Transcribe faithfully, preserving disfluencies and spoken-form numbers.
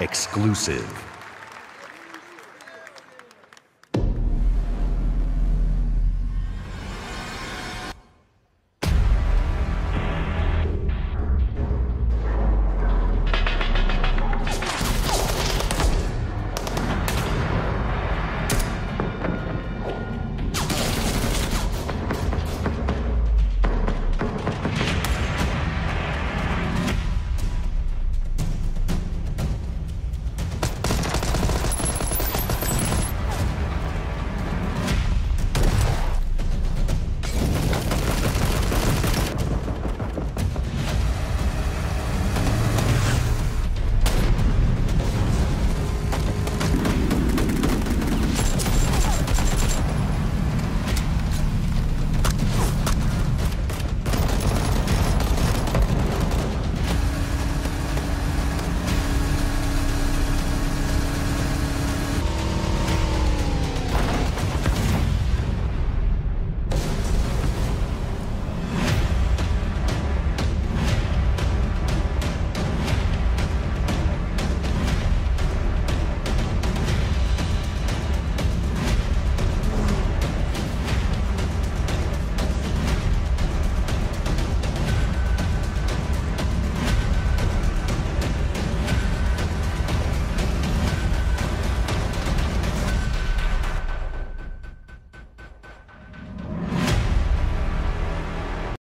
exclusive.